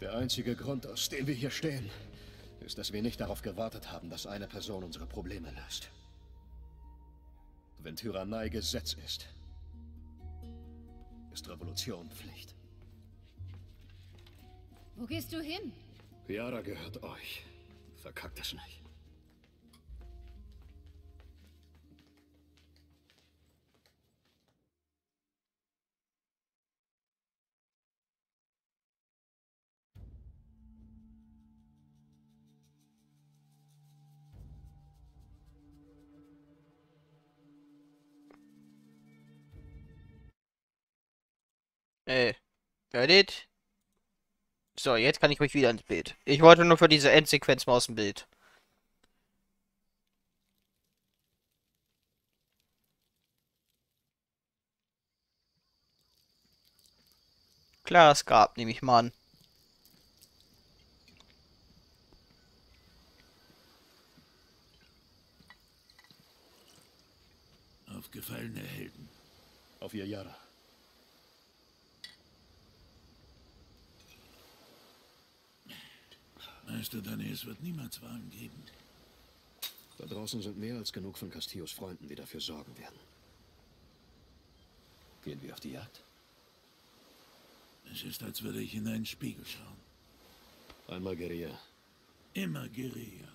Der einzige Grund, aus dem wir hier stehen, ist, dass wir nicht darauf gewartet haben, dass eine Person unsere Probleme löst. Wenn Tyrannei Gesetz ist, ist Revolution Pflicht. Wo gehst du hin? Yara gehört euch. Verkackt es nicht. Hört? So, jetzt kann ich mich wieder ins Bild. Ich wollte nur für diese Endsequenz mal aus dem Bild. Klar, es gab, nehme ich mal an. Auf gefallene Helden. Auf ihr Yara. Weißt du, Dani, es wird niemals Wahlen geben. Da draußen sind mehr als genug von Castillos Freunden, die dafür sorgen werden. Gehen wir auf die Jagd? Es ist, als würde ich in einen Spiegel schauen. Einmal Guerilla. Immer Guerilla.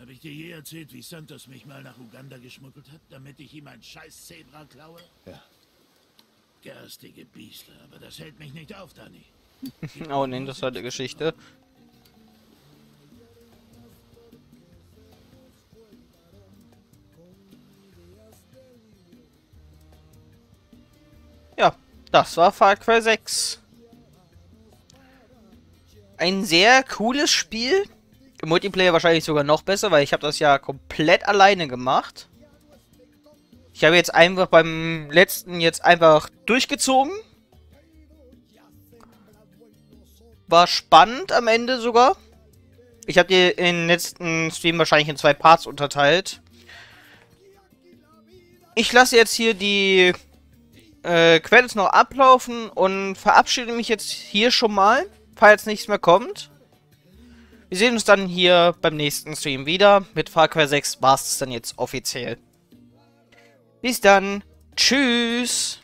Habe ich dir je erzählt, wie Santos mich mal nach Uganda geschmuggelt hat, damit ich ihm ein scheiß Zebra klaue? Ja. Garstige Biester, aber das hält mich nicht auf, Dani. Oh, eine interessante Geschichte. Ja, das war Far Cry 6. Ein sehr cooles Spiel. Im Multiplayer wahrscheinlich sogar noch besser, weil ich habe das ja komplett alleine gemacht. Ich habe jetzt einfach beim letzten durchgezogen. war spannend am Ende sogar. Ich habe die in den letzten Stream wahrscheinlich in 2 Parts unterteilt. Ich lasse jetzt hier die Credits noch ablaufen und verabschiede mich jetzt hier schon mal, falls nichts mehr kommt. Wir sehen uns dann hier beim nächsten Stream wieder. Mit Far Cry 6 war es dann jetzt offiziell. Bis dann. Tschüss.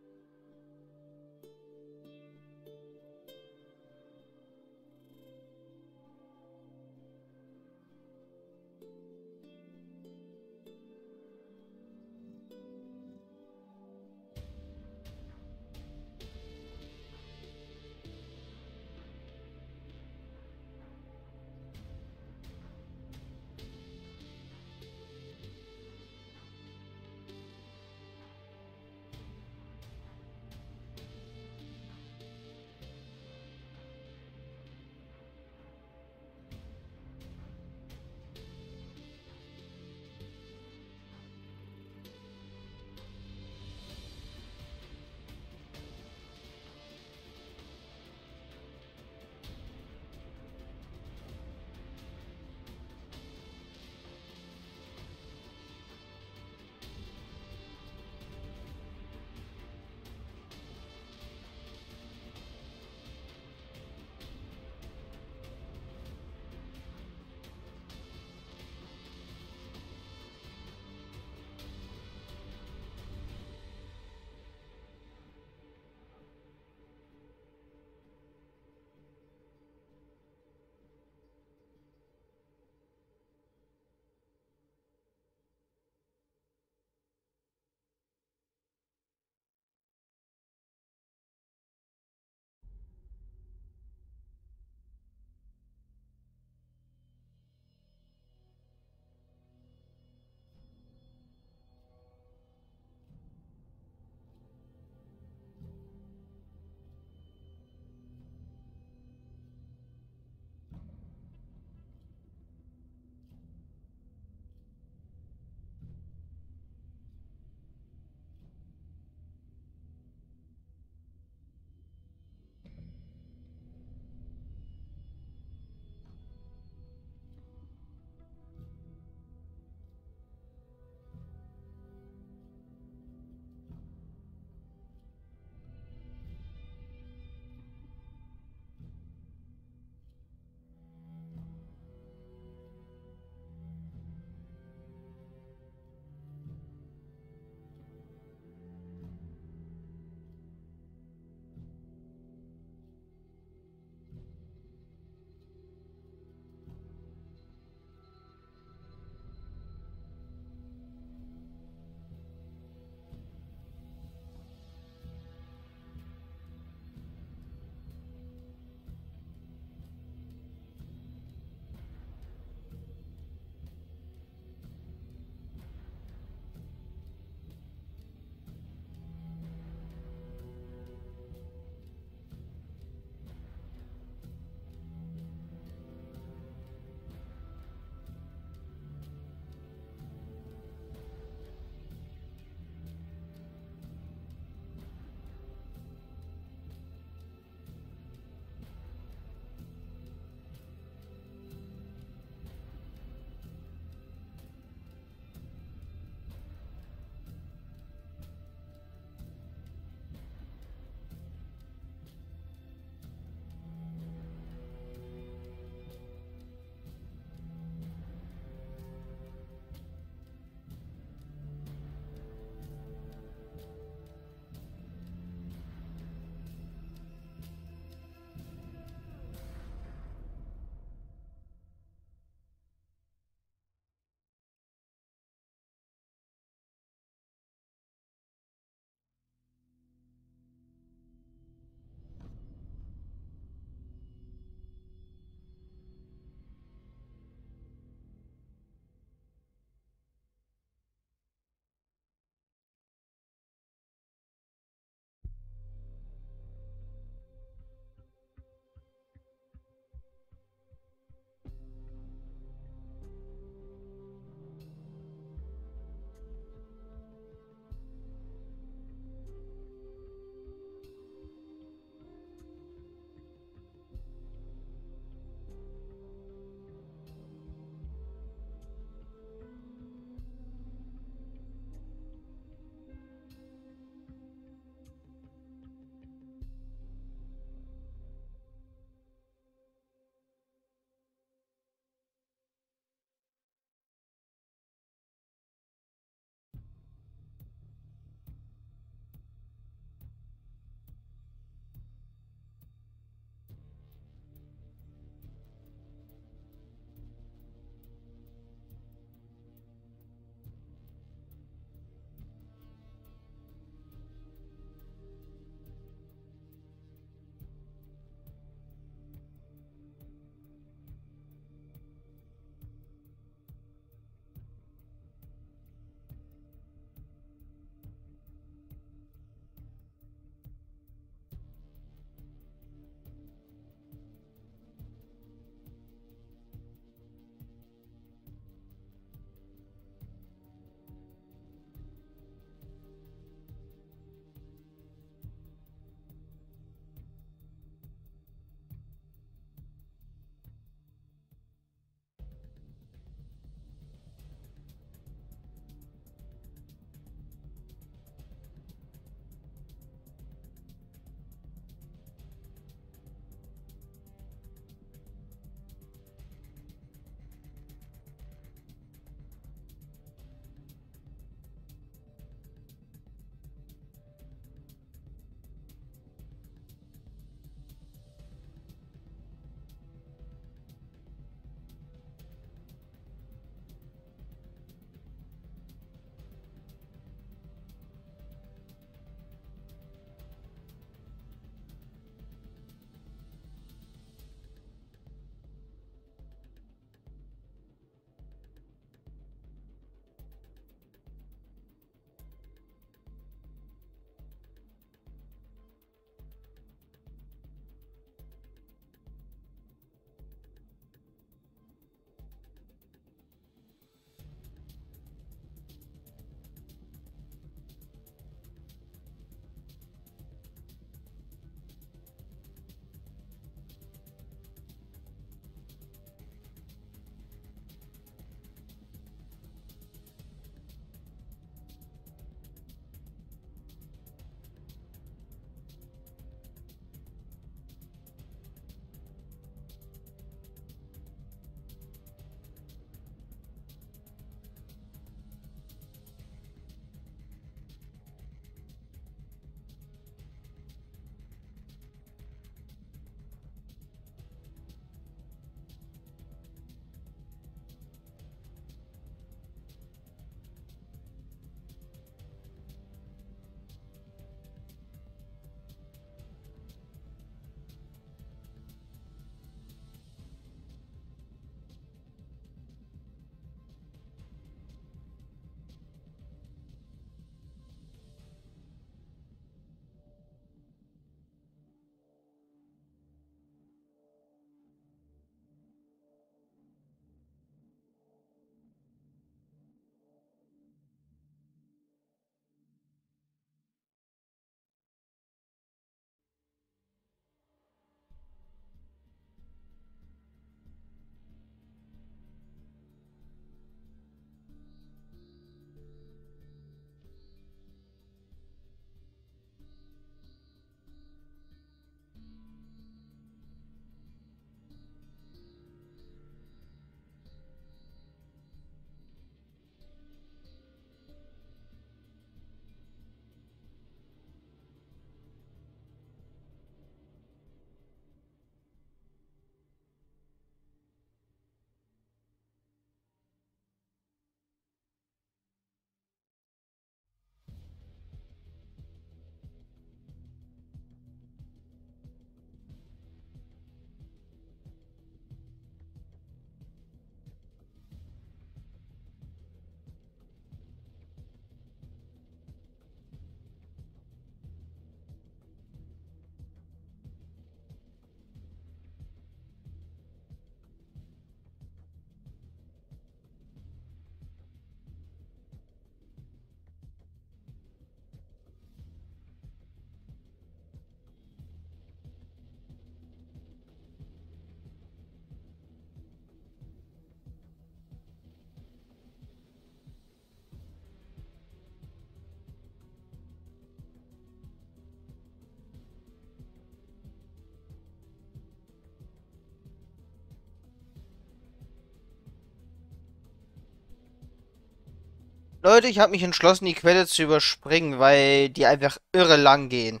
Leute, ich habe mich entschlossen, die Quelle zu überspringen, weil die einfach irre lang gehen.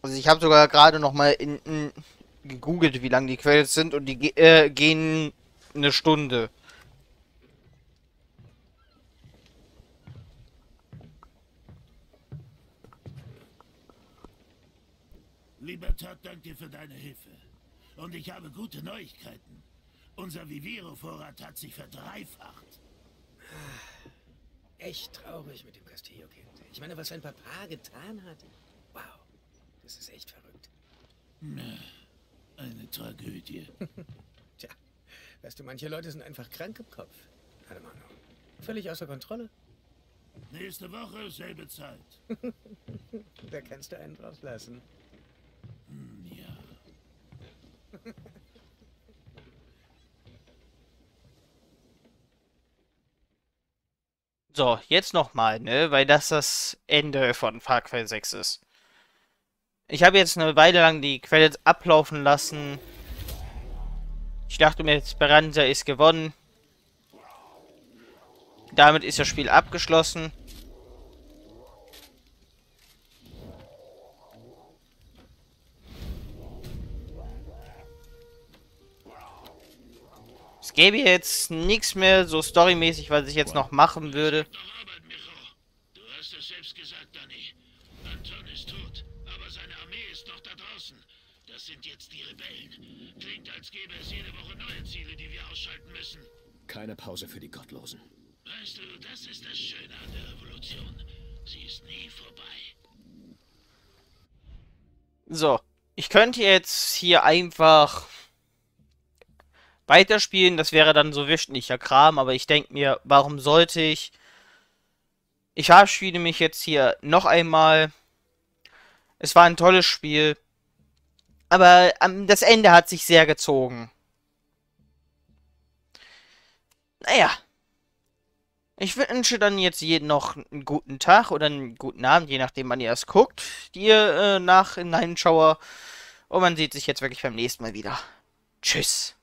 Also ich habe sogar gerade nochmal gegoogelt, wie lang die Quellen sind, und die gehen eine Stunde. Libertad, danke dir für deine Hilfe. Und ich habe gute Neuigkeiten. Unser Vivero-Vorrat hat sich verdreifacht. Echt traurig mit dem Castillo-Kind. Ich meine, was ein Papa getan hat. Wow, das ist echt verrückt. Eine Tragödie. Tja, weißt du, manche Leute sind einfach krank im Kopf. Keine Ahnung. Völlig außer Kontrolle. Nächste Woche, selbe Zeit. Da kannst du einen draus lassen. Ja. So, jetzt nochmal, ne? Weil das Ende von Far Cry 6 ist. Ich habe jetzt eine Weile lang die Credits ablaufen lassen. Ich dachte mir, Esperanza ist gewonnen. Damit ist das Spiel abgeschlossen. Es gäbe jetzt nichts mehr so storymäßig, was ich jetzt noch machen würde. Du hast es selbst gesagt, Dani. Anton ist tot, aber seine Armee ist noch da draußen. Das sind jetzt die Rebellen. Klingt, als gäbe es jede Woche neue Ziele, die wir ausschalten müssen. Keine Pause für die Gottlosen. Weißt du, das ist das Schöne an der Revolution. Sie ist nie vorbei. So, ich könnte jetzt hier einfach weiterspielen. Das wäre dann so wichtiger Kram, aber ich denke mir, warum sollte ich? Ich verabschiede mich jetzt hier noch einmal. Es war ein tolles Spiel, aber das Ende hat sich sehr gezogen. Naja. Ich wünsche dann jetzt jedem noch einen guten Tag oder einen guten Abend, je nachdem, wann ihr das guckt, die ihr nachhineinschauer. Und man sieht sich jetzt wirklich beim nächsten Mal wieder. Tschüss.